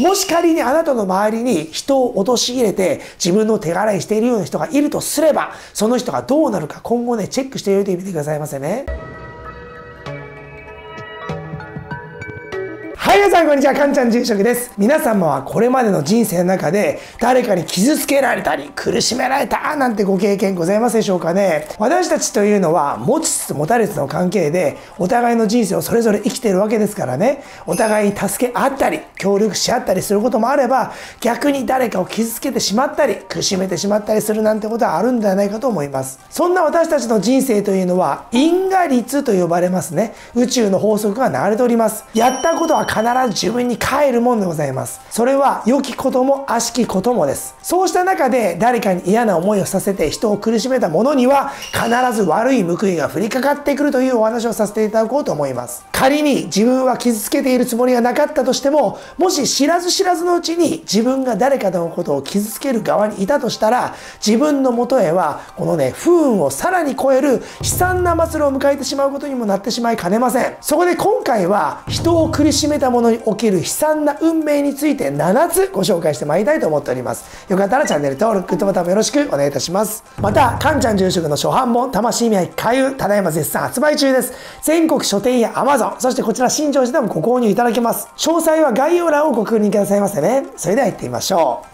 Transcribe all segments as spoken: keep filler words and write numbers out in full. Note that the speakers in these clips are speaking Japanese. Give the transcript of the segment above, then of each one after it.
もし仮にあなたの周りに人を陥れて自分の手柄いしているような人がいるとすれば、その人がどうなるか今後ね、チェックしておいてみてくださいませね。はい、皆さんこんにちは、かんちゃん住職です。皆様はこれまでの人生の中で誰かに傷つけられたり苦しめられたなんてご経験ございますでしょうかね。私たちというのは持ちつつ持たれつの関係でお互いの人生をそれぞれ生きているわけですからね。お互いに助け合ったり協力し合ったりすることもあれば、逆に誰かを傷つけてしまったり苦しめてしまったりするなんてことはあるんではないかと思います。そんな私たちの人生というのは因果律と呼ばれますね。宇宙の法則が流れております。やったことは必ず自分に返るもんでございます。それは良きことも悪しきこともです。そうした中で誰かに嫌な思いをさせて人を苦しめた者には必ず悪い報いが降りかかってくるというお話をさせていただこうと思います。仮に自分は傷つけているつもりがなかったとしても、もし知らず知らずのうちに自分が誰かのことを傷つける側にいたとしたら、自分の元へはこのね、不運をさらに超える悲惨な末路を迎えてしまうことにもなってしまいかねません。そこで今回は人を苦しめた者に起きる悲惨な運命についてななつご紹介してまいりたいと思っております。よかったらチャンネル登録、グッドボタンもよろしくお願いいたします。また、かんちゃん住職の初版本魂未来開運、ただいま絶賛発売中です。全国書店や アマゾン、 そしてこちら新庄寺でもご購入いただけます。詳細は概要欄をご確認くださいませね。それでは行ってみましょう。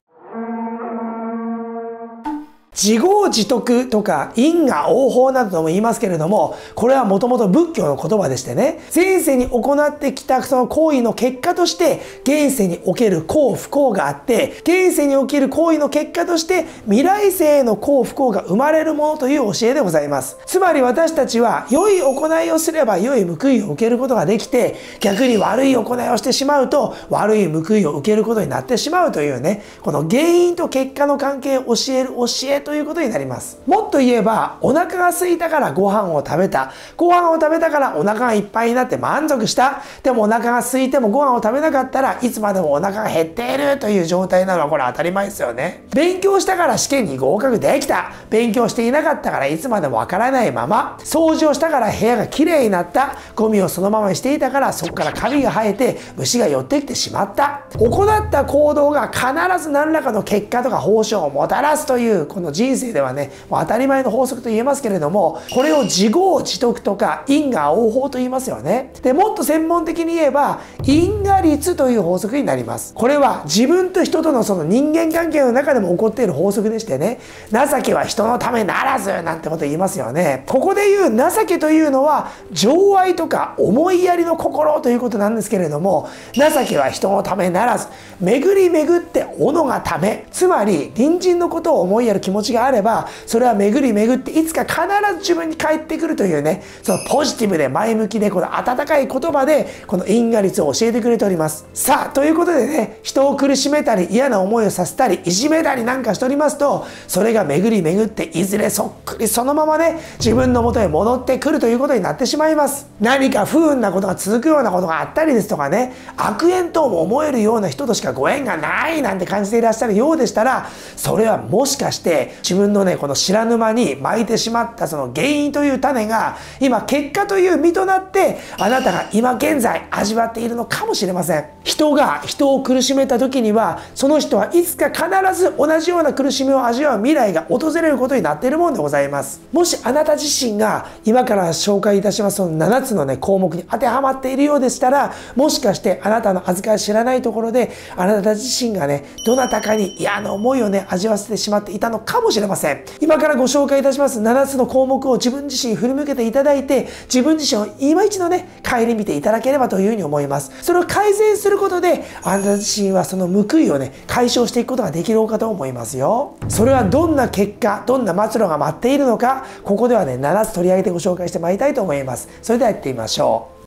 自業自得とか因果応報などとも言いますけれども、これはもともと仏教の言葉でしてね、前世に行ってきたその行為の結果として現世における幸不幸があって、現世における行為の結果として未来世への幸不幸が生まれるものという教えでございます。つまり私たちは良い行いをすれば良い報いを受けることができて、逆に悪い行いをしてしまうと悪い報いを受けることになってしまうというね、この原因と結果の関係を教える教えとということになります。もっと言えば、お腹が空いたからご飯を食べた、ご飯を食べたからお腹がいっぱいになって満足した、でもお腹が空いてもご飯を食べなかったらいつまでもお腹が減っているという状態なのは、これ当たり前ですよね。勉強したから試験に合格できた、勉強していなかったからいつまでもわからないまま、掃除をしたから部屋がきれいになった、ゴミをそのままにしていたからそこからカビが生えて虫が寄ってきてしまった、行った行動が必ず何らかの結果とか報酬をもたらすという、この人生ではね、当たり前の法則と言えますけれども、これを自業自得とか因果応報と言いますよね。でもっと専門的に言えば因果律という法則になります。これは自分と人とのその人間関係の中でも起こっている法則でしてね、情けは人のためならずなんてこと言いますよね。ここで言う情けというのは情愛とか思いやりの心ということなんですけれども、情けは人のためならず、巡り巡って斧がため、つまり隣人のことを思いやる気持ちがあれば、それは巡り巡っていつか必ず自分に返ってくるというね、そのポジティブで前向きでこの温かい言葉でこの因果律を教えてくれております。さあ、ということでね、人を苦しめたり嫌な思いをさせたりいじめたりなんかしておりますと、それが巡り巡っていずれそっくりそのままね、自分の元へ戻ってくるということになってしまいます。何か不運なことが続くようなことがあったりですとかね、悪縁とも思えるような人としかご縁がないなんて感じていらっしゃるようでしたら、それはもしかして自分のね、この知らぬ間に巻いてしまったその原因という種が今結果という実となって、あなたが今現在味わっているのかもしれません。人が人を苦しめた時には、その人はいつか必ず同じような苦しみを味わう未来が訪れることになっているものでございます。もしあなた自身が今から紹介いたしますそのななつのね、項目に当てはまっているようでしたら、もしかしてあなたの扱い知らないところであなた自身がね、どなたかに嫌な思いをね、味わせてしまっていたのかもしれません。知れません。今からご紹介いたしますななつの項目を自分自身に振り向けていただいて、自分自身を今一度ね、顧みていただければというふうに思います。それを改善することであなた自身はその報いをね、解消していくことができるかと思いますよ。それはどんな結果、どんな末路が待っているのか、ここではね、ななつ取り上げてご紹介してまいりたいと思います。それではやってみましょう。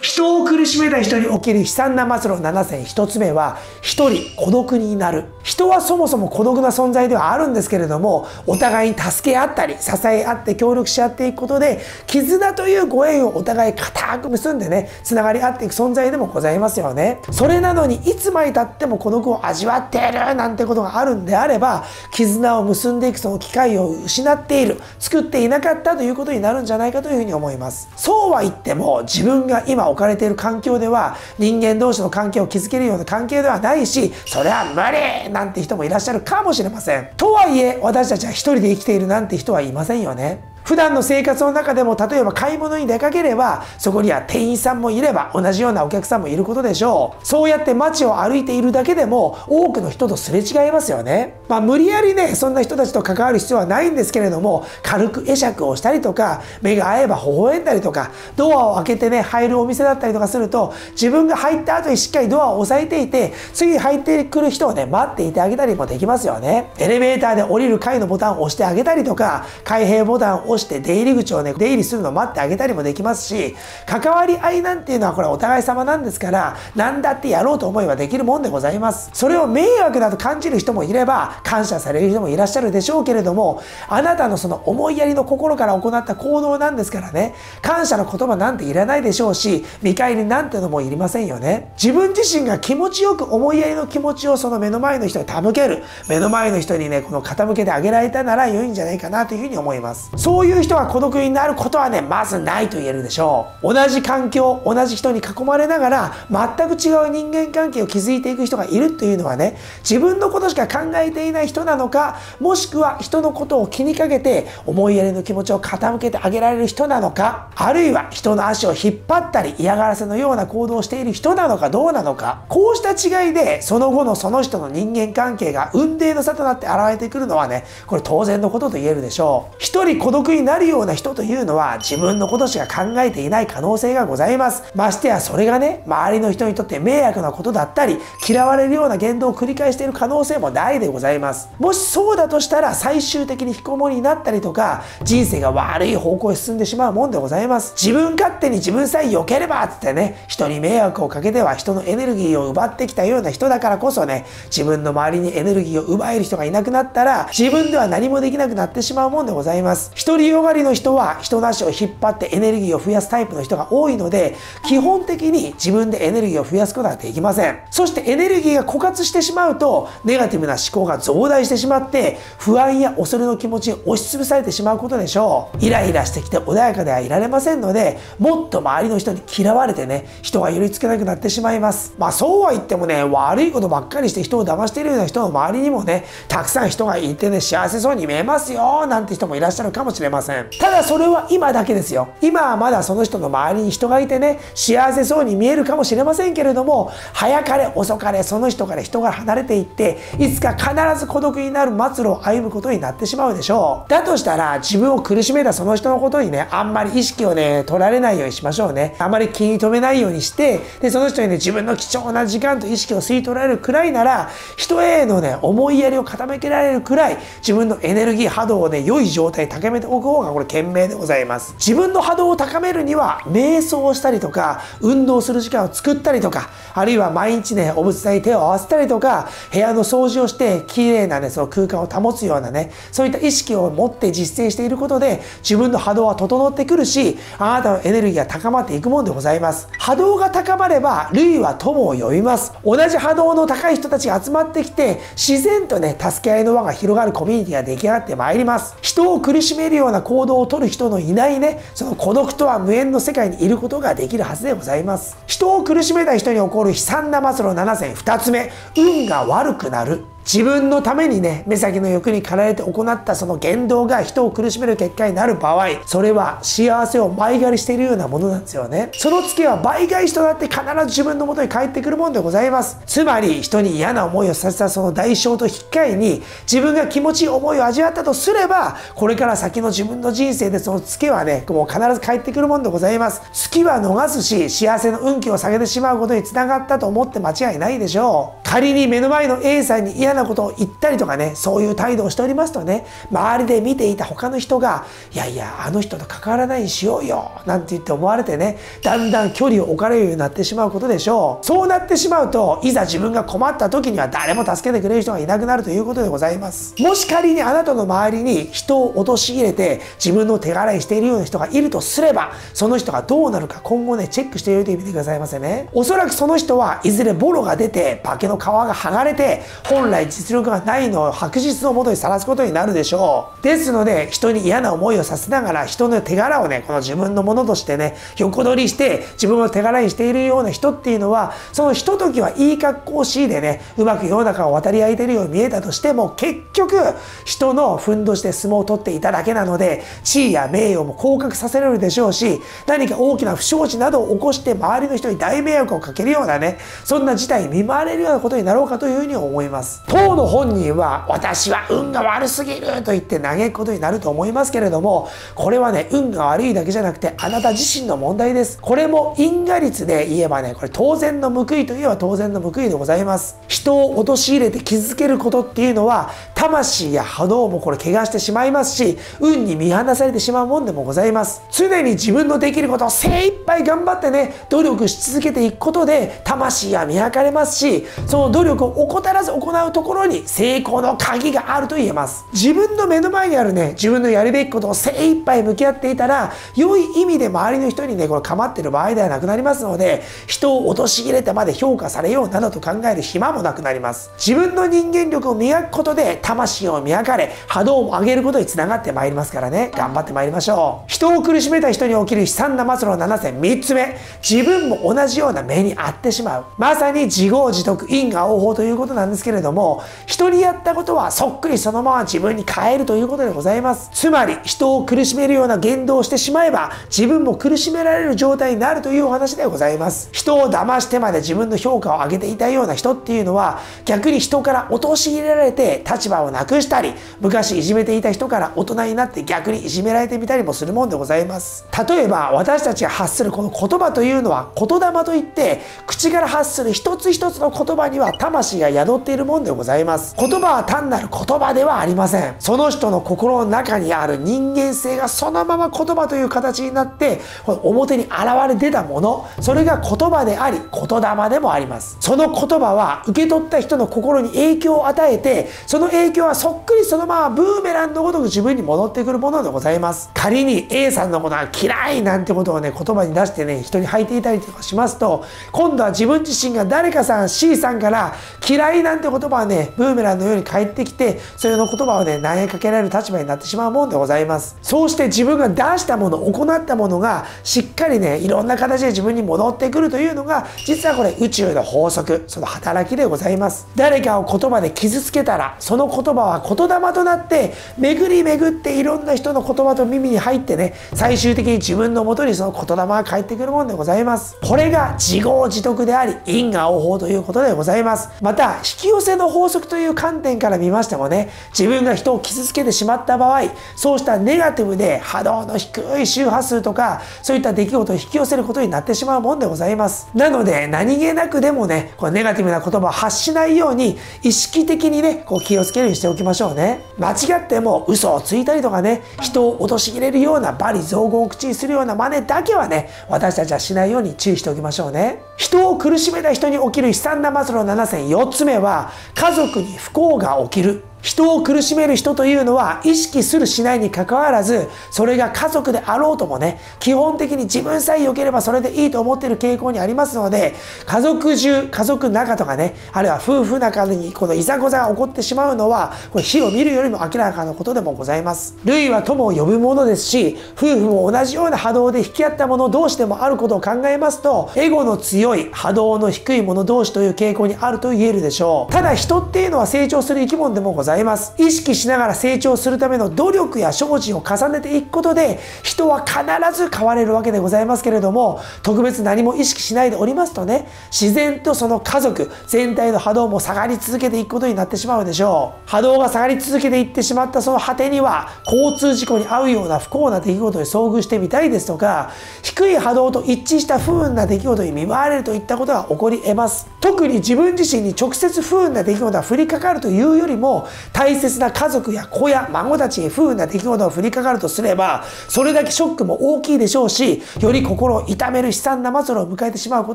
人を苦しめた人に起きる悲惨な末路なな選、ひとつめはひとり孤独になる。人はそもそも孤独な存在ではあるんですけれども、お互いに助け合ったり支え合って協力し合っていくことで、絆というご縁をお互い固く結んでね、つながり合っていく存在でもございますよね。それなのにいつまでたっても孤独を味わっているなんてことがあるんであれば、絆を結んでいくその機会を失っている、作っていなかったということになるんじゃないかというふうに思います。そうは言っても自分が今置かれている環境では人間同士の関係を築けるような関係ではないし、それは無理なんて人もいらっしゃるかもしれません。とはいえ私たちは一人で生きているなんて人はいませんよね。普段の生活の中でも、例えば買い物に出かければそこには店員さんもいれば同じようなお客さんもいることでしょう。そうやって街を歩いているだけでも多くの人とすれ違いますよね。まあ無理やりねそんな人たちと関わる必要はないんですけれども、軽く会釈をしたりとか、目が合えば微笑んだりとか、ドアを開けてね入るお店だったりとかすると、自分が入った後にしっかりドアを押さえていて次入ってくる人をね待っていてあげたりもできますよね。エレベーターで降りる階のボタンを押してあげたりとか、開閉ボタンを押してして出入り口をね出入りするのを待ってあげたりもできますし、関わり合いなんていうのはこれお互い様なんですから、何だってやろうと思えばできるもんでございます。それを迷惑だと感じる人もいれば感謝される人もいらっしゃるでしょうけれども、あなたのその思いやりの心から行った行動なんですからね、感謝の言葉なんていらないでしょうし、見返りなんてのもいりませんよね。自分自身が気持ちよく思いやりの気持ちをその目の前の人に手向ける、目の前の人にねこの傾けてあげられたなら良いんじゃないかなというふうに思います。そういうそういう人は孤独になることはねまずないと言えるでしょう。同じ環境、同じ人に囲まれながら全く違う人間関係を築いていく人がいるというのはね、自分のことしか考えていない人なのか、もしくは人のことを気にかけて思いやりの気持ちを傾けてあげられる人なのか、あるいは人の足を引っ張ったり嫌がらせのような行動をしている人なのかどうなのか、こうした違いでその後のその人の人間関係が雲泥の差となって現れてくるのはね、これ当然のことと言えるでしょう。一人孤独になるような人というのは自分のことしか考えていない可能性がございます。ましてやそれがね周りの人にとって迷惑なことだったり、嫌われるような言動を繰り返している可能性も大でございます。もしそうだとしたら最終的に引きこもりになったりとか、人生が悪い方向へ進んでしまうもんでございます。自分勝手に自分さえ良ければっつってね、人に迷惑をかけては人のエネルギーを奪ってきたような人だからこそね、自分の周りにエネルギーを奪える人がいなくなったら自分では何もできなくなってしまうもんでございます。一人よがりの人は人の足を引っ張ってエネルギーを増やすタイプの人が多いので、基本的に自分でエネルギーを増やすことはできません。そしてエネルギーが枯渇してしまうとネガティブな思考が増大してしまって、不安や恐れの気持ちに押しつぶされてしまうことでしょう。イライラしてきて穏やかではいられませんので、もっと周りの人に嫌われてね人が寄りつけなくなってしまいます。まあそうは言ってもね、悪いことばっかりして人を騙しているような人の周りにもねたくさん人がいてね幸せそうに見えますよなんて人もいらっしゃるかもしれません。ただそれは今だけですよ。今はまだその人の周りに人がいてね幸せそうに見えるかもしれませんけれども、早かれ遅かれその人から人が離れていって、いつか必ず孤独になる末路を歩むことになってしまうでしょう。だとしたら自分を苦しめたその人のことにねあんまり意識をね取られないようにしましょうね。あまり気に留めないようにして、でその人にね自分の貴重な時間と意識を吸い取られるくらいなら、人へのね思いやりを傾けられるくらい自分のエネルギー波動をね良い状態に高めておく方がこれ賢明でございます。自分の波動を高めるには瞑想をしたりとか、運動する時間を作ったりとか、あるいは毎日ねお仏壇に手を合わせたりとか、部屋の掃除をして綺麗なねその空間を保つようなねそういった意識を持って実践していることで自分の波動は整ってくるし、あなたのエネルギーが高まっていくもんでございます。波動が高まれば類は友を呼びます。同じ波動の高い人たちが集まってきて自然とね助け合いの輪が広がるコミュニティが出来上がってまいります。人を苦しめるような行動を取る人のいないねその孤独とは無縁の世界にいることができるはずでございます。人を苦しめた人に起こる悲惨な末路ななせん、ふたつめ、運が悪くなる。自分のためにね目先の欲に駆られて行ったその言動が人を苦しめる結果になる場合、それは幸せを倍狩りしているようなものなんですよね。そのツケは倍返しとなって必ず自分の元に返ってくるもんでございます。つまり人に嫌な思いをさせたその代償と引き換えに自分が気持ちいい思いを味わったとすれば、これから先の自分の人生でそのツケはねもう必ず返ってくるもんでございます。月は逃すし幸せの運気を下げてしまうことにつながったと思って間違いないでしょう。仮に目の前の A さんに嫌ななことを言ったりとかねそういう態度をしておりますとね、周りで見ていた他の人が「いやいやあの人と関わらないにしようよ」なんて言って思われてね、だんだん距離を置かれるようになってしまうことでしょう。そうなってしまうといざ自分が困った時には誰も助けてくれる人がいなくなるということでございます。もし仮にあなたの周りに人を陥れて自分の手洗いしているような人がいるとすれば、その人がどうなるか今後ねチェックしておいてみてくださいませね。おそらくその人はいずれボロが出て化けのの皮が剥がれて、本来実力がないのを白日のもとにさらすことになるでしょう。ですので、人に嫌な思いをさせながら、人の手柄をね、この自分のものとしてね、横取りして、自分の手柄にしているような人っていうのは、そのひとときはいい格好しいでね、うまく世の中を渡り合えてるように見えたとしても、結局、人のふんどしで相撲を取っていただけなので、地位や名誉も降格させられるでしょうし、何か大きな不祥事などを起こして、周りの人に大迷惑をかけるようなね、そんな事態に見舞われるようなことになろうかというふうに思います。当の本人は、私は運が悪すぎると言って嘆くことになると思いますけれども、これはね、運が悪いだけじゃなくて、あなた自身の問題です。これも因果率で言えばね、これ当然の報いといえば当然の報いでございます。人を陥れて傷つけることっていうのは、魂や波動もこれ怪我してしまいますし、運に見放されてしまうもんでもございます。常に自分のできることを精一杯頑張ってね、努力し続けていくことで、魂は磨かれますし、その努力を怠らず行うところに成功の鍵があると言えます。自分の目の前にあるね、自分のやるべきことを精一杯向き合っていたら、良い意味で周りの人にね、これ構ってる場合ではなくなりますので、人を陥れてまで評価されようなどと考える暇もなくなります。自分の人間力を磨くことで、魂を磨かれ、波動を上げることにつながってまいりますからね、頑張ってまいりましょう。人を苦しめた人に起きる悲惨な末路のななせん、みっつめ、自分も同じような目に遭ってしまう。まさに自業自得、因果応報ということなんですけれども、人にやったことはそっくりそのまま自分に変えるということでございます。つまり、人を苦しめるような言動をしてしまえば、自分も苦しめられる状態になるというお話でございます。人を騙してまで自分の評価を上げていたような人っていうのは、逆に人から陥れられて立場をなくしたり、昔いじめていた人から大人になって逆にいじめられてみたりもするもんでございます。例えば、私たちが発するこの言葉というのは、言霊といって、口から発する一つ一つの言葉には魂が宿っているもんでございます。言葉は単なる言葉ではありません。その人の心の中にある人間性がそのまま言葉という形になって、この表に現れ出たもの、それが言葉であり、言霊でもあります。その言葉は受け取った人の心に影響を与えて、その影響はそっくりそのままブーメランのごとく自分に戻ってくるものでございます。仮に A さんのことが嫌いなんてことをね、言葉に出してね、人に吐いていたりとかしますと、今度は自分自身が誰かさん C さんから嫌いなんて言葉はね、ブーメランのように返ってきて、それの言葉をね、投げかけられる立場になってしまうもんでございます。そうして自分が出したもの、行ったものがしっかりね、いろんな形で自分に戻ってくるというのが、実はこれ宇宙の法則、その働きでございます。誰かを言葉で傷つけたら、その言葉は言霊となって、巡り巡っていろんな人の言葉と耳に入ってね、最終的に自分のもとにその言霊が返ってくるもんでございます。これが自業自得であり、因果応報ということでございます。また、引き寄せの法則という観点から見ましてもね、自分が人を傷つけてしまった場合、そうしたネガティブで波動の低い周波数とか、そういった出来事を引き寄せることになってしまうもんでございます。なので、何気なくでもね、このネガティブな言葉を発しないように、意識的にね、こう気をつけるようにしておきましょうね。間違っても嘘をついたりとかね、人を陥れるような罵詈雑言を口にするような真似だけはね、私たちはしないように注意しておきましょうね。人を苦しめた人に起きる悲惨な末路のななせん、よっつめは、家族に不幸が起きる。人を苦しめる人というのは意識するしないに関わらず、それが家族であろうともね、基本的に自分さえ良ければそれでいいと思っている傾向にありますので、家族中、家族仲とかね、あるいは夫婦仲にこのいざこざが起こってしまうのは、これ火を見るよりも明らかなことでもございます。類は友を呼ぶものですし、夫婦も同じような波動で引き合ったもの同士でもあることを考えますと、エゴの強い波動の低いもの同士という傾向にあると言えるでしょう。ただ人っていうのは成長する生き物でもございます。意識しながら成長するための努力や精進を重ねていくことで、人は必ず変われるわけでございますけれども、特別何も意識しないでおりますとね、自然とその家族全体の波動も下がり続けていくことになってしまうでしょう。波動が下がり続けていってしまったその果てには、交通事故に遭うような不幸な出来事に遭遇してみたりですとか、低い波動と一致した不運な出来事に見舞われるといったことが起こり得ます。特に自分自身に直接不運な出来事が降りかかるというよりも、大切な家族や子や孫たちへ不運な出来事が降りかかるとすれば、それだけショックも大きいでしょうし、より心を痛める悲惨な末路を迎えてしまうこ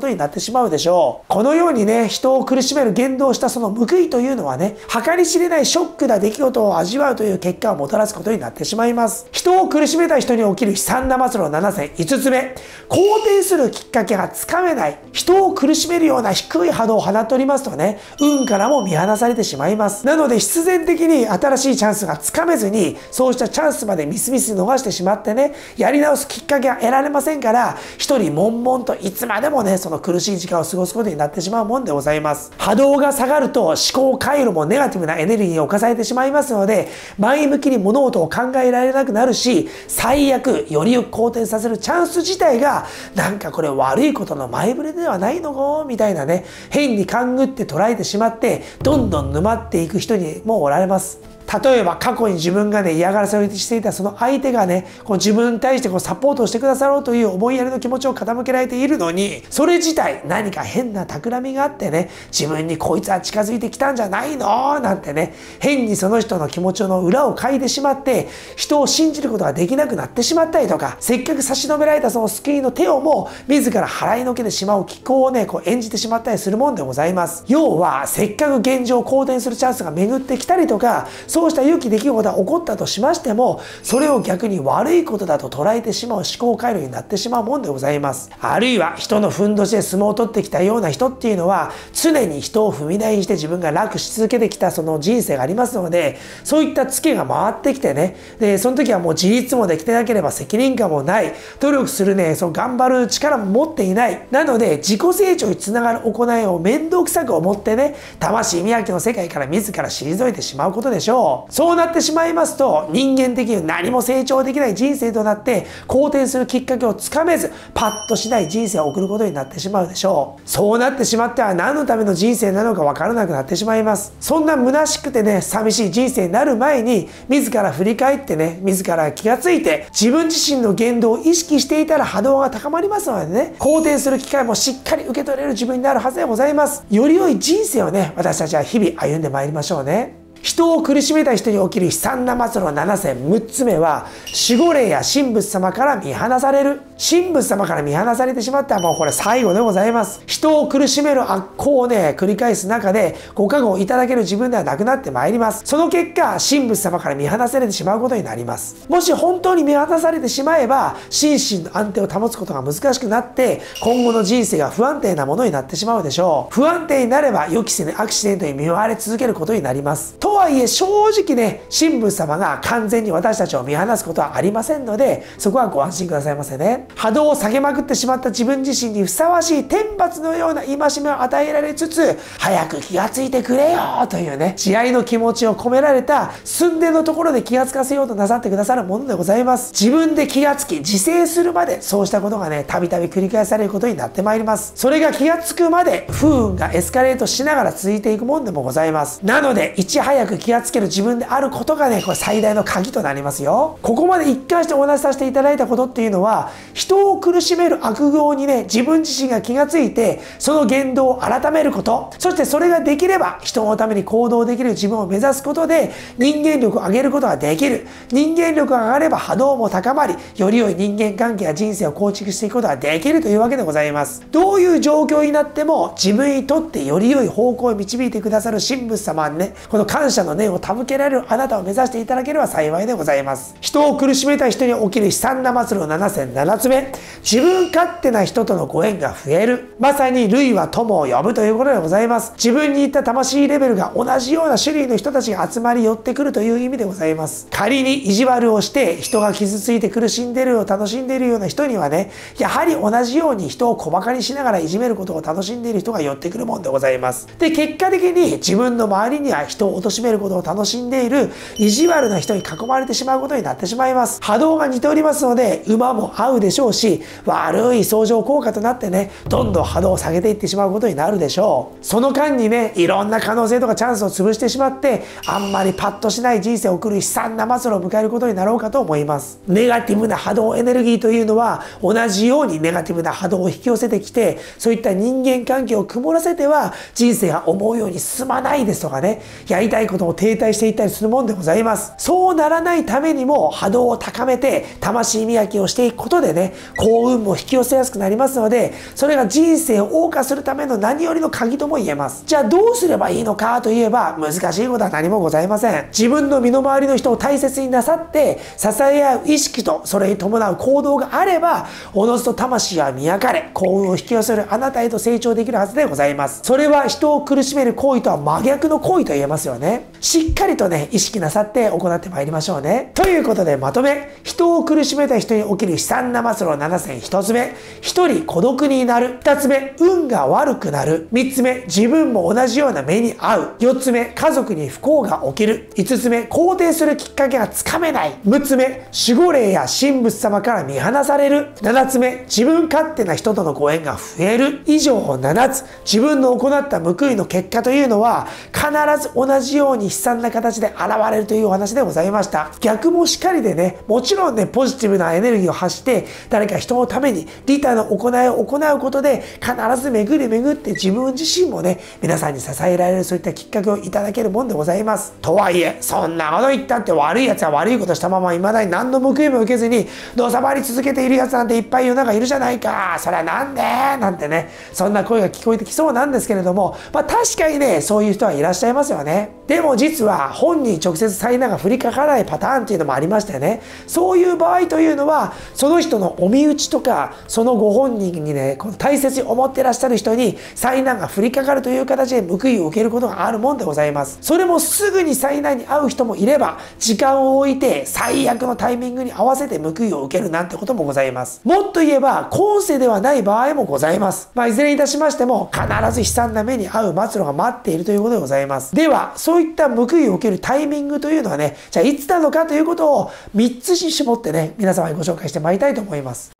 とになってしまうでしょう。このようにね、人を苦しめる言動をしたその報いというのはね、計り知れないショックな出来事を味わうという結果をもたらすことになってしまいます。人を苦しめた人に起きる悲惨な末路ななせん。いつつめ、肯定するきっかけがつかめない。人を苦しめるような低い波動を放っておりますとね、運からも見放されてしまいます。なので必然的に新しいチャンスがつかめずに、そうしたチャンスまでみすみす逃してしまってね、やり直すきっかけが得られませんから、一人悶々といつまでもね、その苦しい時間を過ごすことになってしまうもんでございます。波動が下がると思考回路もネガティブなエネルギーに侵されてしまいますので、前向きに物事を考えられなくなるし、最悪より好転させるチャンス自体が、なんかこれ悪いことの前触れではないのかみたいなね、変に勘ぐって捉えてしまって、どんどん沼っていく人にもおられます。例えば過去に自分がね、嫌がらせをしていたその相手がね、こう自分に対してこうサポートをしてくださろうという思いやりの気持ちを傾けられているのに、それ自体何か変な企みがあってね、自分にこいつは近づいてきたんじゃないのなんてね、変にその人の気持ちの裏をかいてしまって、人を信じることができなくなってしまったりとか、せっかく差し伸べられたその救いの手をも自ら払いのけてしまう気候をね、こう演じてしまったりするもんでございます。要はせっかく現状を好転するチャンスが巡ってきたりとか、そうした良き出来事が起こったとしましても、それを逆に悪いことだと捉えてしまう思考回路になってしまうもんでございます。あるいは人のふんどしで相撲を取ってきたような人っていうのは、常に人を踏み台にして自分が楽し続けてきたその人生がありますので、そういったツケが回ってきてね、でその時はもう自立もできてなければ責任感もない、努力するね、その頑張る力も持っていない。なので自己成長につながる行いを面倒くさく思ってね、魂磨きの世界から自ら退いてしまうことでしょう。そうなってしまいますと、人間的に何も成長できない人生となって、好転するきっかけをつかめず、パッとしない人生を送ることになってしまうでしょう。そうなってしまっては、何のための人生なのか分からなくなってしまいます。そんな虚しくてね、寂しい人生になる前に、自ら振り返ってね、自ら気がついて自分自身の言動を意識していたら波動が高まりますのでね、好転する機会もしっかり受け取れる自分になるはずでございます。より良い人生をね、私たちは日々歩んでまいりましょうね。人を苦しめた人に起きる悲惨な末路ななせん。むっつめは、守護霊や神仏様から見放される。神仏様から見放されてしまったら、もうこれ最後でございます。人を苦しめる悪行をね、繰り返す中で、ご覚悟いただける自分ではなくなってまいります。その結果、神仏様から見放されてしまうことになります。もし本当に見放されてしまえば、心身の安定を保つことが難しくなって、今後の人生が不安定なものになってしまうでしょう。不安定になれば、予期せぬアクシデントに見舞われ続けることになります。とはいえ正直ね、神仏様が完全に私たちを見放すことはありませんので、そこはご安心くださいませね。波動を下げまくってしまった自分自身にふさわしい天罰のような戒めを与えられつつ、早く気がついてくれよというね、慈愛の気持ちを込められた寸前のところで気がつかせようとなさってくださるものでございます。自分で気がつき自制するまで、そうしたことがね、たびたび繰り返されることになってまいります。それが気がつくまで不運がエスカレートしながら続いていくもんでもございます。なのでいち早く気がつける自分であることがね、これ最大の鍵となりますよ。ここまで一貫してお話しさせていただいたことっていうのは、人を苦しめる悪行にね、自分自身が気がついてその言動を改めること、そしてそれができれば人のために行動できる自分を目指すことで、人間力を上げることができる。人間力が上がれば波動も高まり、より良い人間関係や人生を構築していくことができるというわけでございます。どういう状況になっても自分にとってより良い方向を導いてくださる神仏様にね、この感謝感謝の念を手向けられるあなたを目指していただければ幸いでございます。人を苦しめた人に起きる悲惨な末路ななせん。ななつめ、自分勝手な人とのご縁が増える。まさに類は友を呼ぶということでございます。自分に言った魂レベルが同じような種類の人たちが集まり寄ってくるという意味でございます。仮に意地悪をして人が傷ついて苦しんでるを楽しんでいるような人にはね、やはり同じように人を小馬鹿にしながらいじめることを楽しんでいる人が寄ってくるもんでございます。で結果的に自分の周りには人を貶めめることを楽しんでいる意地悪な人に囲まれてしまうことになってしまいます。波動が似ておりますので馬も合うでしょうし、悪い相乗効果となってね、どんどん波動を下げていってしまうことになるでしょう。その間にね、いろんな可能性とかチャンスを潰してしまって、あんまりパッとしない人生を送る悲惨な末路を迎えることになろうかと思います。ネガティブな波動エネルギーというのは、同じようにネガティブな波動を引き寄せてきて、そういった人間関係を曇らせては人生が思うように進まないですとかね、やりたいことくのを停滞していったりするもんでございます。そうならないためにも波動を高めて魂磨きをしていくことでね、幸運も引き寄せやすくなりますので、それが人生を謳歌するための何よりの鍵とも言えます。じゃあどうすればいいのかといえば、難しいことは何もございません。自分の身の回りの人を大切になさって、支え合う意識とそれに伴う行動があれば、おのずと魂は磨かれ、幸運を引き寄せるあなたへと成長できるはずでございます。それは人を苦しめる行為とは真逆の行為と言えますよね。しっかりとね、意識なさって行ってまいりましょうね。ということでまとめ、人を苦しめた人に起きる悲惨な末路ななせん、ひとつめ、一人孤独になる。ふたつめ、運が悪くなる。みっつめ、自分も同じような目に遭う。よっつめ、家族に不幸が起きる。いつつめ、肯定するきっかけがつかめない。むつめ、守護霊や神仏様から見放される。ななつめ、自分勝手な人とのご縁が増える。以上ななつ、自分の行った報いの結果というのは必ず同じように悲惨な形で現れるというお話でございました。逆もしかりでね、もちろんね、ポジティブなエネルギーを発して誰か人のために利他の行いを行うことで、必ず巡り巡って自分自身もね、皆さんに支えられる、そういったきっかけをいただけるもんでございます。とはいえ、そんなこと言ったって悪いやつは悪いことしたまま未だに何の報いも受けずにのさばり続けているやつなんていっぱい世の中いるじゃないか、それはなんでなんてね、そんな声が聞こえてきそうなんですけれども、まあ確かにね、そういう人はいらっしゃいますよね。でも実は本人に直接災難が降りかからないパターンというのもありましてね、そういう場合というのは、その人のお身内とか、そのご本人にね、この大切に思ってらっしゃる人に災難が降りかかるという形で報いを受けることがあるもんでございます。それもすぐに災難に遭う人もいれば、時間を置いて最悪のタイミングに合わせて報いを受けるなんてこともございます。もっと言えば今世ではない場合もございます。まあいずれにいたしましても、必ず悲惨な目に遭う末路が待っているということでございます。ではそういった報いを受けるタイミングというのはね、じゃあいつなのかということをみっつに絞ってね、皆様にご紹介してまいりたいと思います。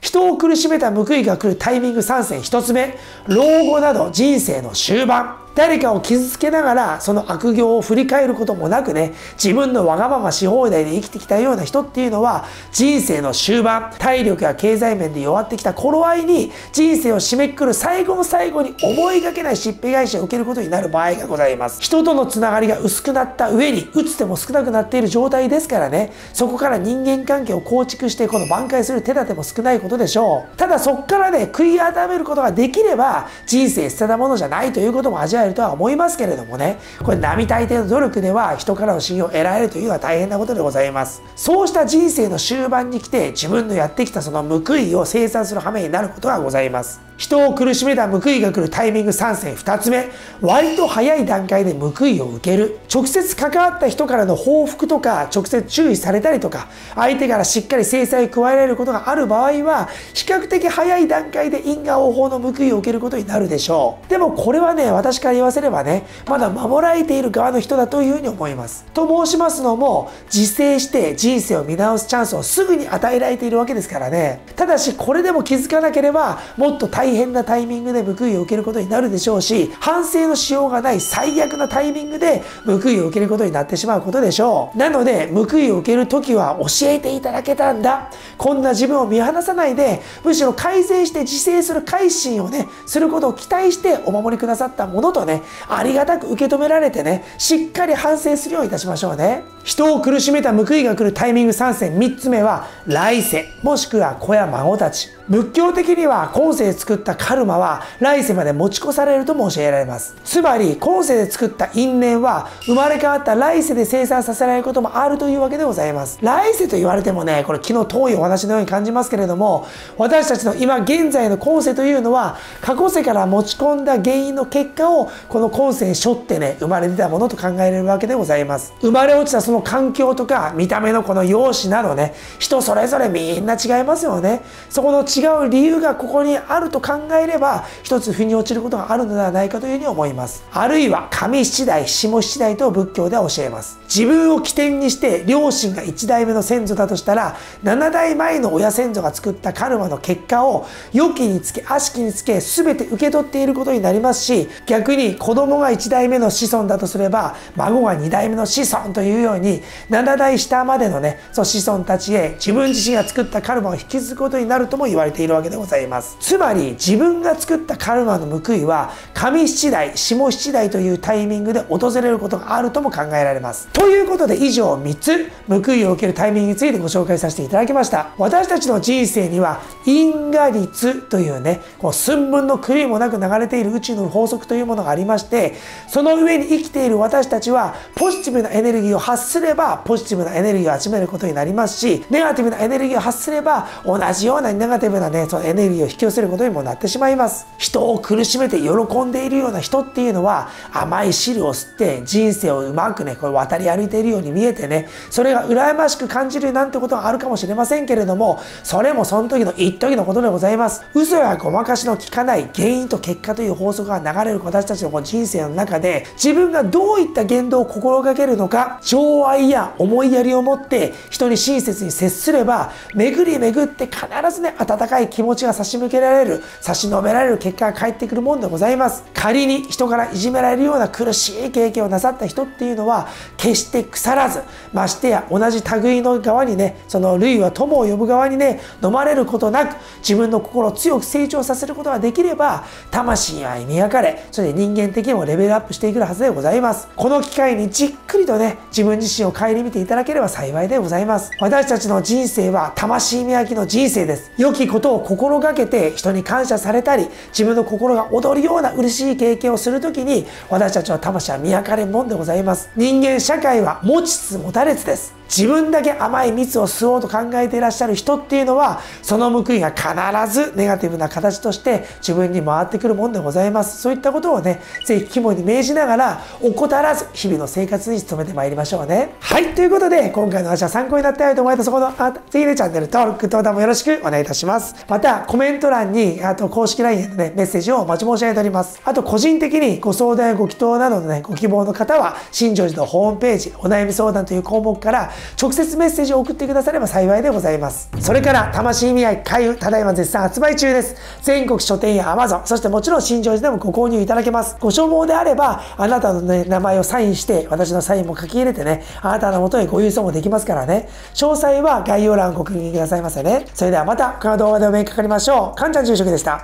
人を苦しめた報いが来るタイミングさんせん。ひとつめ、老後など人生の終盤。誰かを傷つけながら、その悪行を振り返ることもなくね、自分のわがままし放題で生きてきたような人っていうのは、人生の終盤、体力や経済面で弱ってきた頃合いに、人生を締めくくる最後の最後に思いがけないしっぺ返しを受けることになる場合がございます。人とのつながりが薄くなった上に、打つ手も少なくなっている状態ですからね、そこから人間関係を構築して、この挽回する手立ても少ないことでしょう。ただそこからね、悔い改めることができれば、人生捨てたものじゃないということも味わえるえるとは思いますけれどもね、これ並大抵の努力では人からの信用を得られるというのは大変なことでございます。そうした人生の終盤に来て、自分のやってきたその報いを清算する羽目になることがございます。人を苦しめた報いが来るタイミングさんせん。ふたつめ、割と早い段階で報いを受ける。直接関わった人からの報復とか、直接注意されたりとか、相手からしっかり制裁を加えられることがある場合は、比較的早い段階で因果応報の報いを受けることになるでしょう。でもこれはね、私から言わせればね、まだ守られている側の人だというふうに思います。と申しますのも、自制して人生を見直すチャンスをすぐに与えられているわけですからね。ただしこれでも気づかなければ、もっと大変大変なタイミングで報いを受けることになるでしょうし、反省のしようがない最悪なタイミングで報いを受けることになってしまうことでしょう。なので報いを受ける時は、教えていただけたんだ、こんな自分を見放さないで、むしろ改善して自制する改心をね、することを期待してお守りくださったものとね、ありがたく受け止められてね、しっかり反省するようにいたしましょうね。人を苦しめた報いが来るタイミングさんせん。みっつめは来世、もしくは子や孫たち。仏教的には今世で作ったカルマは来世まで持ち越されるとも教えられます。つまり今世で作った因縁は、生まれ変わった来世で清算させられることもあるというわけでございます。来世と言われてもね、これ昨日遠いお話のように感じますけれども、私たちの今現在の今世というのは、過去世から持ち込んだ原因の結果をこの今世に背負ってね、生まれ出たものと考えられるわけでございます。生まれ落ちたその環境とか見た目のこの容姿などね、人それぞれみんな違いますよね。そこの違う理由がここにあると考えれば、一つ腑に落ちることがあるのではないかというふうに思います。あるいは上七代下七代と仏教では教えます。自分を起点にして、両親がいち代目の先祖だとしたら、なな代前の親先祖が作ったカルマの結果を良きにつけ悪しきにつけ、全て受け取っていることになりますし、逆に子供がいち代目の子孫だとすれば、孫がに代目の子孫というように、なな代下までのね、その子孫たちへ自分自身が作ったカルマを引き継ぐことになるとも言われています。言われているわけでございます。つまり自分が作ったカルマの報いは必上七代、下七代というタイミングで訪れることがあるとも考えられます。ということで以上みっつ、報いを受けるタイミングについてご紹介させていただきました。私たちの人生には因果律というね、こう寸分の狂いもなく流れている宇宙の法則というものがありまして、その上に生きている私たちはポジティブなエネルギーを発すればポジティブなエネルギーを集めることになりますし、ネガティブなエネルギーを発すれば同じようなネガティブなね、そのエネルギーを引き寄せることにもなってしまいます。人を苦しめて喜んでいるような人っていうのは甘い汁を吸って人生をうまくね、これ渡り歩いているように見えてね、それが羨ましく感じるなんてことがあるかもしれませんけれども、それもその時の一時のことでございます。嘘やごまかしの効かない原因と結果という法則が流れる私たちの人生の中で、自分がどういった言動を心がけるのか、情愛や思いやりを持って人に親切に接すれば、巡り巡って必ずね、温かい気持ちが差し向けられる、差し伸べられる結果が返ってくるもんでございます。仮に人からいじめられるような苦しい経験をなさった人っていうのは、決して腐らず、ましてや同じ類の側にね、その類は友を呼ぶ側にね、飲まれることなく、自分の心を強く成長させることができれば、魂は磨かれ、そして人間的にもレベルアップしていくはずでございます。この機会にじっくりとね、自分自身を顧みていただければ幸いでございます。私たちの人生は魂磨きの人生です。良きことを心がけて人に感謝されたり、自分の心が踊るような嬉しい経験をするときに、私たちの魂は磨かれるもんでございます。人間社会は持ちつ持たれつです。自分だけ甘い蜜を吸おうと考えていらっしゃる人っていうのは、その報いが必ずネガティブな形として自分に回ってくるもんでございます。そういったことをね、ぜひ肝に銘じながら、怠らず日々の生活に努めてまいりましょうね。はい、ということで、今回の話は参考になったよと思えたそこの、あ、ぜひね、チャンネル登録、登壇もよろしくお願いいたします。また、コメント欄に、あと公式 ライン へのね、メッセージをお待ち申し上げております。あと、個人的にご相談やご祈祷などのね、ご希望の方は、新庄寺のホームページ、お悩み相談という項目から、直接メッセージを送ってくだされば幸いでございます。それから、魂磨き開運、ただいま絶賛発売中です。全国書店や アマゾン、そしてもちろん新庄寺でもご購入いただけます。ご所望であれば、あなたのね、名前をサインして、私のサインも書き入れてね、あなたの元へご郵送もできますからね。詳細は概要欄をご確認くださいませね。それではまた、他の動画でお目にかかりましょう。かんちゃん住職でした。